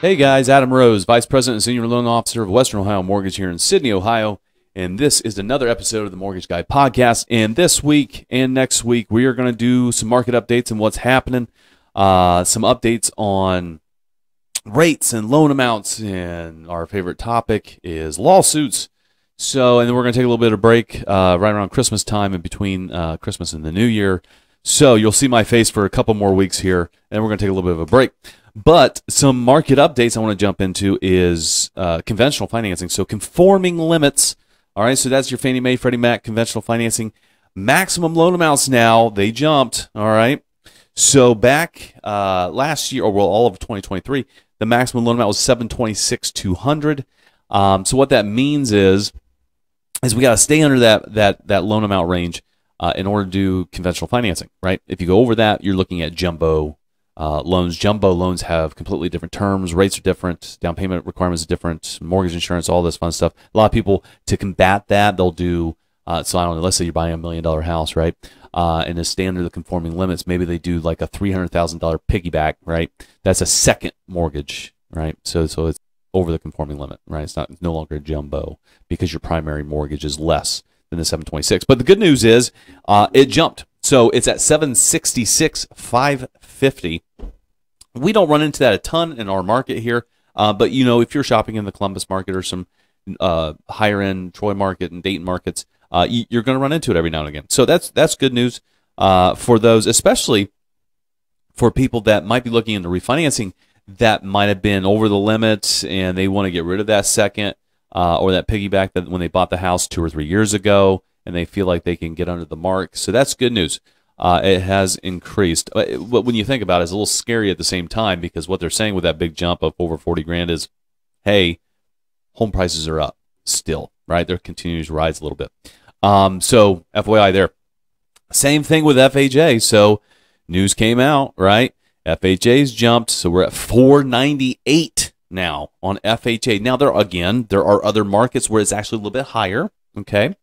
Hey guys, Adam Rose, Vice President and Senior Loan Officer of Western Ohio Mortgage here in Sidney, Ohio. And this is another episode of the Mortgage Guy Podcast. And this week and next week, we are going to do some market updates and what's happening. Some updates on rates and loan amounts. And our favorite topic is lawsuits. So, and then we're going to take a little bit of break right around Christmas time and between Christmas and the New Year. So you'll see my face for a couple more weeks here. And we're going to take a little bit of a break. But some market updates I want to jump into is conventional financing. So conforming limits. All right, so that's your Fannie Mae, Freddie Mac, conventional financing. Maximum loan amounts now, they jumped. All right, so back last year, or well, all of 2023, the maximum loan amount was $726,200. So what that means is we got to stay under that loan amount range in order to do conventional financing, right? If you go over that, you're looking at jumbo loans. Jumbo loans have completely different terms. Rates are different. Down payment requirements are different. Mortgage insurance, all this fun stuff. A lot of people, to combat that, they'll do, so I don't know, let's say you're buying a $1 million house, right? And to stay under the conforming limits, maybe they do like a $300,000 piggyback, right? That's a second mortgage, right? So it's over the conforming limit, right? It's no longer a jumbo because your primary mortgage is less than the 726. But the good news is it jumped. So it's at $766,550. We don't run into that a ton in our market here, but you know, if you're shopping in the Columbus market or some higher-end Troy market and Dayton markets, you're going to run into it every now and again. So that's good news for those, especially for people that might be looking into refinancing that might have been over the limits and they want to get rid of that second or that piggyback that when they bought the house 2 or 3 years ago, and they feel like they can get under the mark. So that's good news. It has increased. But when you think about it, it's a little scary at the same time, because what they're saying with that big jump of over 40 grand is, hey, home prices are up still, right? They're continuing to rise a little bit. So FYI there. Same thing with FHA. So news came out, right? FHA's jumped. So we're at 498 now on FHA. Now, there are other markets where it's actually a little bit higher. Okay,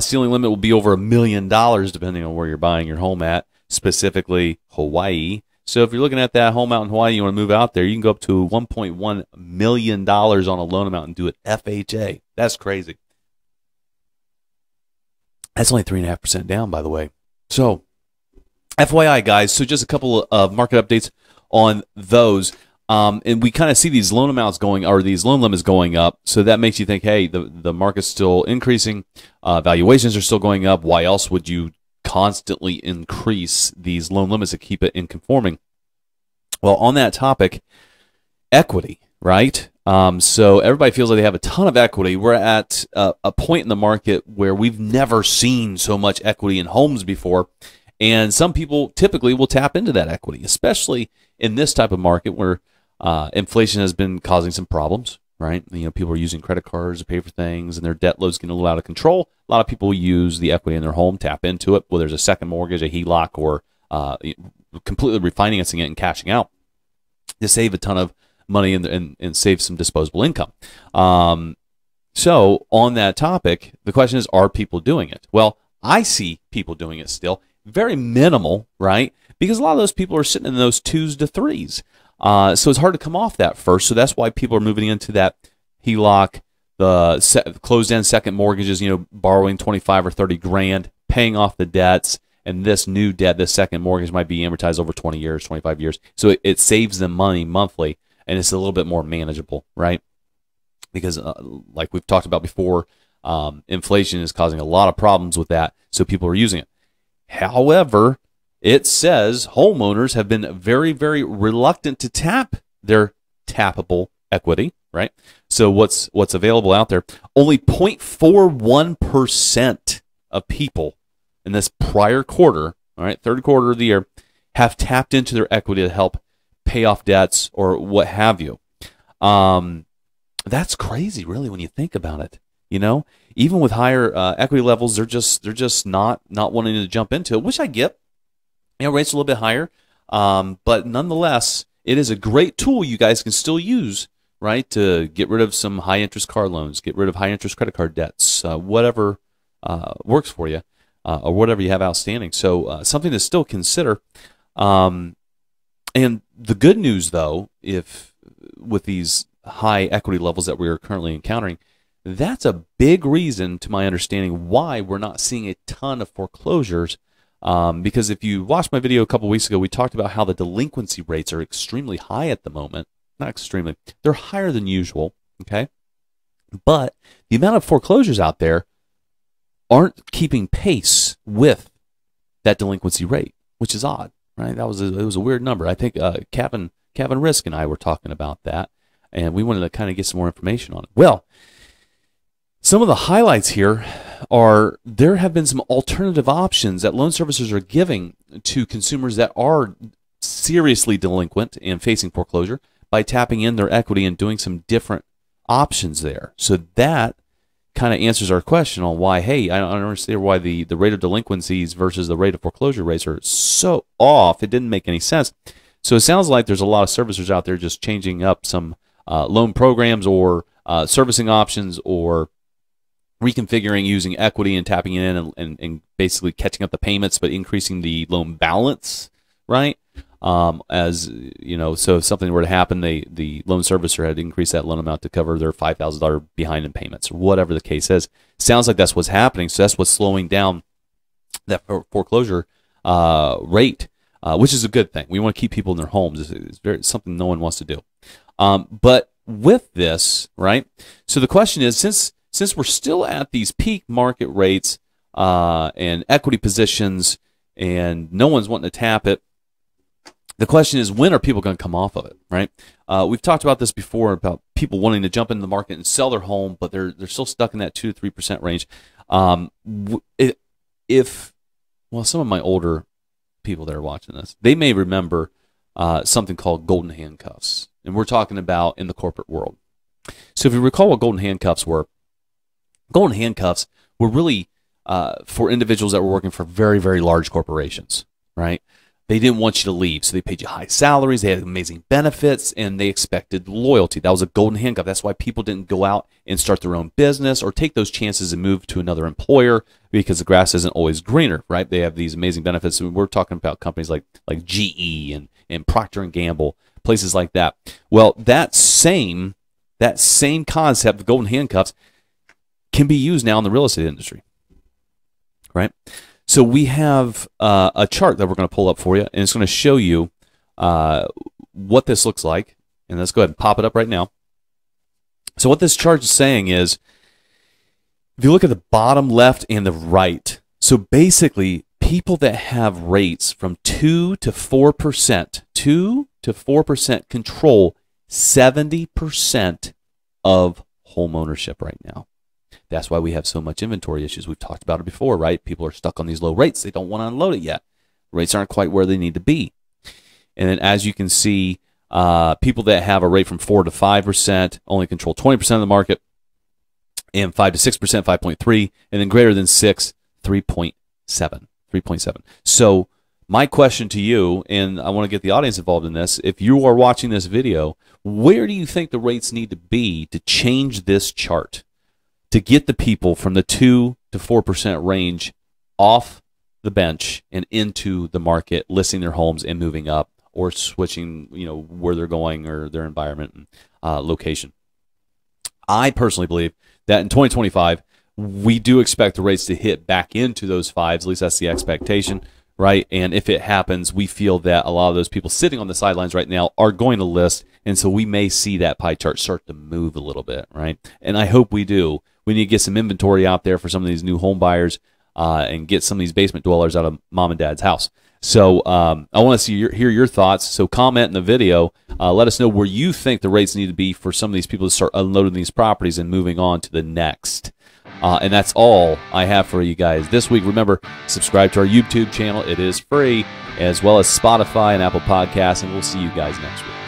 ceiling limit will be over $1 million depending on where you're buying your home at, specifically Hawaii. So if you're looking at that home out in Hawaii, you want to move out there, you can go up to $1.1 million on a loan amount and do it FHA. That's crazy. That's only 3.5% down, by the way. So FYI, guys, so just a couple of market updates on those. And we kind of see these loan amounts going, or these loan limits going up. So that makes you think, hey, the market's still increasing. Valuations are still going up. Why else would you constantly increase these loan limits to keep it in conforming? Well, on that topic, equity, right? So everybody feels like they have a ton of equity. We're at a point in the market where we've never seen so much equity in homes before. And some people typically will tap into that equity, especially in this type of market where inflation has been causing some problems, right? You know, people are using credit cards to pay for things, and their debt load's getting a little out of control. A lot of people use the equity in their home, tap into it, whether it's a second mortgage, a HELOC, or completely refinancing it and cashing out to save a ton of money and save some disposable income. So on that topic, the question is, are people doing it? Well, I see people doing it still. Very minimal, right? Because a lot of those people are sitting in those 2s to 3s. So it's hard to come off that first. So that's why people are moving into that HELOC, the closed-end second mortgages, you know, borrowing 25 or 30 grand, paying off the debts, and this new debt, this second mortgage might be amortized over 20 years, 25 years. So it saves them money monthly, and it's a little bit more manageable, right? Because like we've talked about before, inflation is causing a lot of problems with that, so people are using it. However, it says homeowners have been very, very reluctant to tap their tappable equity, right? So what's available out there, only 0.41% of people in this prior quarter, all right, third quarter of the year, have tapped into their equity to help pay off debts or what have you. That's crazy, really, when you think about it. You know, even with higher equity levels, they're just not wanting to jump into it, which I get. You know, rates are a little bit higher, but nonetheless, it is a great tool you guys can still use, right, to get rid of some high-interest car loans, get rid of high-interest credit card debts, whatever works for you, or whatever you have outstanding. So something to still consider. And the good news, though, if with these high equity levels that we are currently encountering, that's a big reason, to my understanding, why we're not seeing a ton of foreclosures. Because if you watched my video a couple weeks ago, we talked about how the delinquency rates are extremely high at the moment. Not extremely, they're higher than usual, okay? But the amount of foreclosures out there aren't keeping pace with that delinquency rate, which is odd, right? That was a, it was a weird number. I think Kevin Risk and I were talking about that, and we wanted to kind of get some more information on it. Well, some of the highlights here are there have been some alternative options that loan servicers are giving to consumers that are seriously delinquent and facing foreclosure by tapping in their equity and doing some different options there. So that kind of answers our question on why, hey, I don't understand why the rate of delinquencies versus the rate of foreclosure rates are so off. It didn't make any sense. So it sounds like there's a lot of servicers out there just changing up some loan programs or servicing options or reconfiguring using equity and tapping it in and basically catching up the payments but increasing the loan balance, right? As you know, so if something were to happen, the loan servicer had increased that loan amount to cover their $5,000 behind in payments, or whatever the case is. Sounds like that's what's happening. So that's what's slowing down that foreclosure rate, which is a good thing. We want to keep people in their homes. It's something no one wants to do. But with this, right? So the question is, since we're still at these peak market rates and equity positions and no one's wanting to tap it, the question is, when are people going to come off of it, right? We've talked about this before, about people wanting to jump into the market and sell their home, but they're still stuck in that 2 to 3% range. Well, some of my older people that are watching this, they may remember something called golden handcuffs, and we're talking about in the corporate world. So if you recall what golden handcuffs were, golden handcuffs were really for individuals that were working for very, very large corporations, right? They didn't want you to leave, so they paid you high salaries, they had amazing benefits, and they expected loyalty. That was a golden handcuff. That's why people didn't go out and start their own business or take those chances and move to another employer, because the grass isn't always greener, right? They have these amazing benefits. I mean, we're talking about companies like GE and Procter & Gamble, places like that. Well, that same concept, the golden handcuffs, can be used now in the real estate industry, right? So we have a chart that we're going to pull up for you, and it's going to show you what this looks like. And let's go ahead and pop it up right now. So what this chart is saying is, if you look at the bottom left and the right, so basically people that have rates from 2 to 4% control 70% of home ownership right now. That's why we have so much inventory issues. We've talked about it before, right? People are stuck on these low rates. They don't want to unload it yet. Rates aren't quite where they need to be. And then as you can see, people that have a rate from 4 to 5% only control 20% of the market, and 5 to 6%, 5.3, and then greater than 6, 3.7. So my question to you, and I want to get the audience involved in this, if you are watching this video, where do you think the rates need to be to change this chart, to get the people from the 2 to 4% range off the bench and into the market, listing their homes and moving up, or switching, you know, where they're going or their environment and location? I personally believe that in 2025, we do expect the rates to hit back into those fives. At least that's the expectation, right? And if it happens, we feel that a lot of those people sitting on the sidelines right now are going to list. And so we may see that pie chart start to move a little bit, right? And I hope we do. We need to get some inventory out there for some of these new home buyers and get some of these basement dwellers out of mom and dad's house. So I want to see hear your thoughts. So comment in the video. Let us know where you think the rates need to be for some of these people to start unloading these properties and moving on to the next. And that's all I have for you guys this week. Remember, subscribe to our YouTube channel. It is free, as well as Spotify and Apple Podcasts. And we'll see you guys next week.